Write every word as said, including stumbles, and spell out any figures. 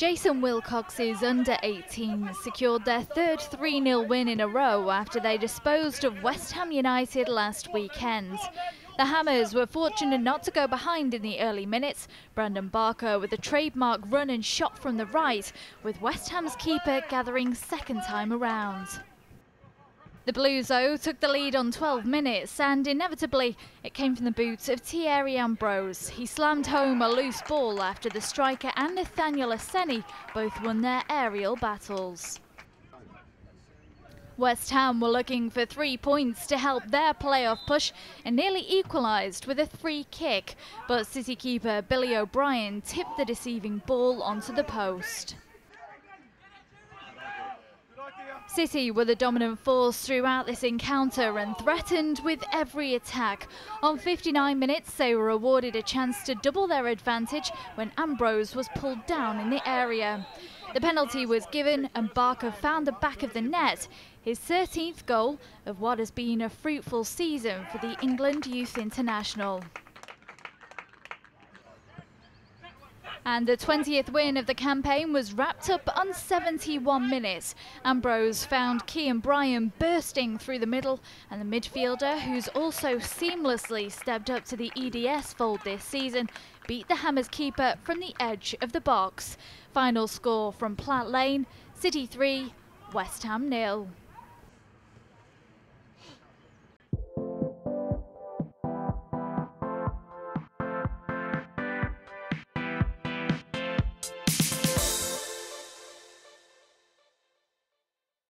Jason Wilcox's under eighteens secured their third three nil win in a row after they disposed of West Ham United last weekend. The Hammers were fortunate not to go behind in the early minutes. Brandon Barker with a trademark run and shot from the right, with West Ham's keeper gathering second time around. The Blues, though, took the lead on twelve minutes, and inevitably it came from the boots of Thierry Ambrose. He slammed home a loose ball after the striker and Nathaniel Aseni both won their aerial battles. West Ham were looking for three points to help their playoff push and nearly equalised with a free kick, but City keeper Billy O'Brien tipped the deceiving ball onto the post. City were the dominant force throughout this encounter and threatened with every attack. On fifty-nine minutes, they were awarded a chance to double their advantage when Ambrose was pulled down in the area. The penalty was given and Barker found the back of the net, his thirteenth goal of what has been a fruitful season for the England Youth International. And the twentieth win of the campaign was wrapped up on seventy-one minutes. Ambrose found Kean Bryan bursting through the middle, and the midfielder, who's also seamlessly stepped up to the E D S fold this season, beat the Hammers keeper from the edge of the box. Final score from Platt Lane, City three, West Ham nil.